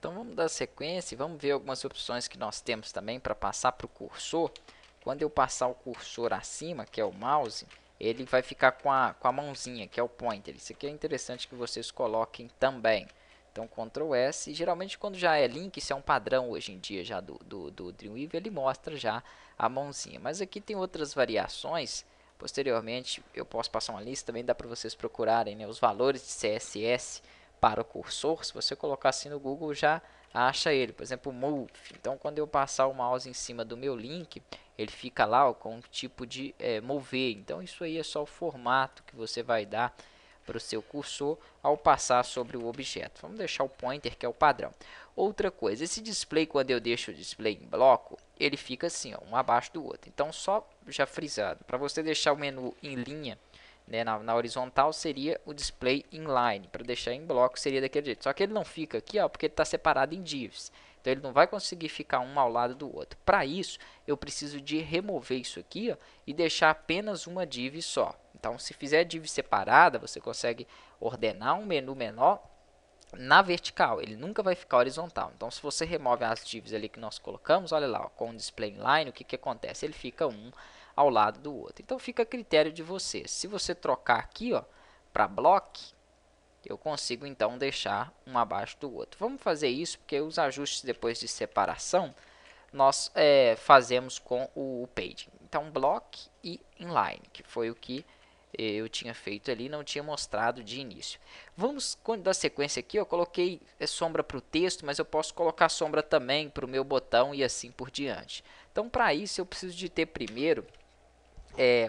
Então vamos dar sequência e vamos ver algumas opções que nós temos também para passar para o cursor. Quando eu passar o cursor acima, que é o mouse, ele vai ficar com a mãozinha, que é o pointer. Isso aqui é interessante que vocês coloquem também. Então Ctrl S, e geralmente quando já é link, isso é um padrão hoje em dia já do Dreamweaver, ele mostra já a mãozinha. Mas aqui tem outras variações, posteriormente eu posso passar uma lista, também dá para vocês procurarem, né, os valores de CSS para o cursor. Se você colocar assim no Google já acha ele, por exemplo, move. Então quando eu passar o mouse em cima do meu link, ele fica lá ó, com um tipo de mover. Então isso aí é só o formato que você vai dar para o seu cursor ao passar sobre o objeto. Vamos deixar o pointer, que é o padrão. Outra coisa, esse display, quando eu deixo o display em bloco, ele fica assim, ó, um abaixo do outro. Então só já frisado, para você deixar o menu em linha, né, na horizontal seria o display inline, para deixar em bloco seria daquele jeito. Só que ele não fica aqui, ó, porque ele está separado em divs. Então ele não vai conseguir ficar um ao lado do outro. Para isso, eu preciso de remover isso aqui, ó, e deixar apenas uma div só. Então se fizer div separada, você consegue ordenar um menu menor na vertical. Ele nunca vai ficar horizontal. Então se você remove as divs ali que nós colocamos, olha lá, ó, com o display inline, o que acontece? Ele fica um ao lado do outro. Então fica a critério de você. Se você trocar aqui, ó, para block, eu consigo então deixar um abaixo do outro. Vamos fazer isso porque os ajustes depois de separação nós fazemos com o paging. Então block e inline, que foi o que eu tinha feito ali, não tinha mostrado de início. Vamos dar sequência aqui. Eu coloquei sombra para o texto, mas eu posso colocar sombra também para o meu botão e assim por diante. Então para isso eu preciso de ter primeiro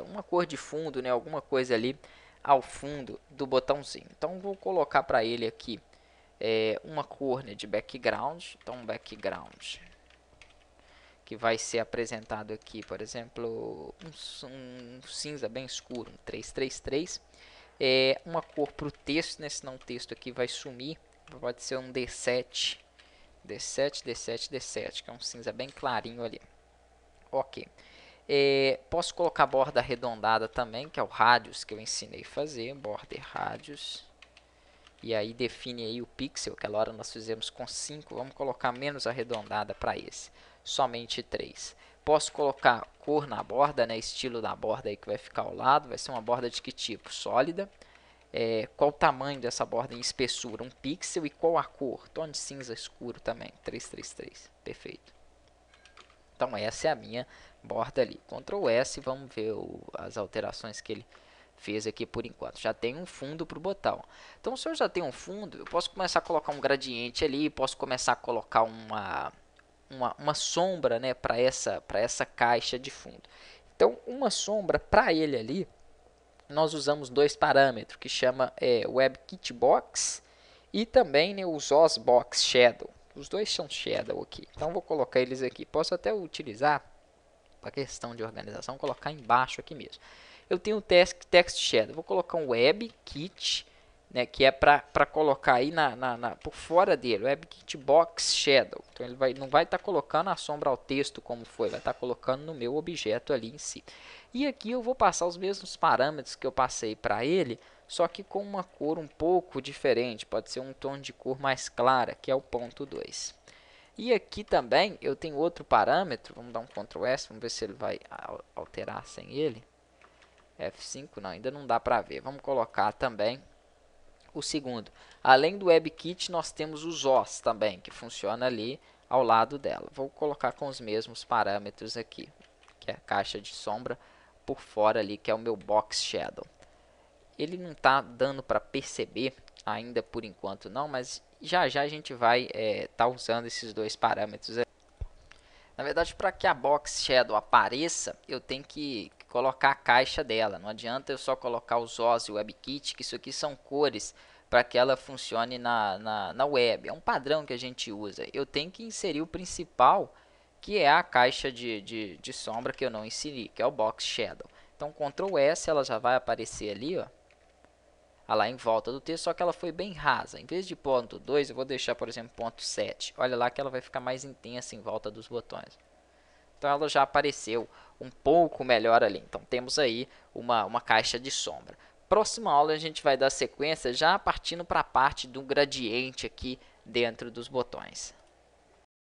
uma cor de fundo, né, alguma coisa ali ao fundo do botãozinho. Então vou colocar para ele aqui uma cor, né, de background. Então um background que vai ser apresentado aqui, por exemplo, um cinza bem escuro, um 333. Uma cor para o texto, né, senão o texto aqui vai sumir. Pode ser um D7, que é um cinza bem clarinho ali. Ok. Posso colocar borda arredondada também, que é o radius que eu ensinei a fazer, border radius. E aí define aí o pixel, aquela hora nós fizemos com 5, vamos colocar menos arredondada para esse, somente 3. Posso colocar cor na borda, né, estilo da borda aí que vai ficar ao lado, vai ser uma borda de que tipo? Sólida. Qual o tamanho dessa borda em espessura? 1 pixel. E qual a cor? Tom de cinza escuro também, 333, perfeito. Então essa é a minha borda ali. Ctrl S, vamos ver as alterações que ele fez aqui por enquanto. Já tem um fundo para o botão. Então se eu já tenho um fundo, eu posso começar a colocar um gradiente ali, posso começar a colocar uma sombra, né, para essa caixa de fundo. Então uma sombra para ele ali, nós usamos dois parâmetros, que chama WebKit Box e também, né, os OS Box Shadow. Os dois são shadow aqui, então vou colocar eles aqui. Posso até utilizar, para questão de organização, colocar embaixo aqui mesmo. Eu tenho o text shadow, vou colocar um WebKit, né, que é para colocar aí por fora dele, WebKit Box Shadow. Então ele não vai estar colocando a sombra ao texto como foi, vai estar colocando no meu objeto ali em si. E aqui eu vou passar os mesmos parâmetros que eu passei para ele, só que com uma cor um pouco diferente, pode ser um tom de cor mais clara, que é o ponto 2. E aqui também eu tenho outro parâmetro, vamos dar um Ctrl S, vamos ver se ele vai alterar sem ele. F5 não, ainda não dá para ver, vamos colocar também o segundo. Além do WebKit nós temos os OS também, que funciona ali ao lado dela. Vou colocar com os mesmos parâmetros aqui, que é a caixa de sombra por fora ali, que é o meu Box Shadow. Ele não está dando para perceber ainda por enquanto não, mas já já a gente vai tá usando esses dois parâmetros aqui. Na verdade, para que a Box Shadow apareça, eu tenho que colocar a caixa dela. Não adianta eu só colocar os OS e o WebKit, que isso aqui são cores para que ela funcione na web. É um padrão que a gente usa. Eu tenho que inserir o principal, que é a caixa de sombra que eu não inseri, que é o Box Shadow. Então Ctrl S, ela já vai aparecer ali, ó, lá em volta do texto, só que ela foi bem rasa. Em vez de ponto 2, eu vou deixar, por exemplo, ponto 7. Olha lá que ela vai ficar mais intensa em volta dos botões. Então ela já apareceu um pouco melhor ali. Então temos aí uma caixa de sombra. Próxima aula a gente vai dar sequência já partindo para a parte do gradiente aqui dentro dos botões.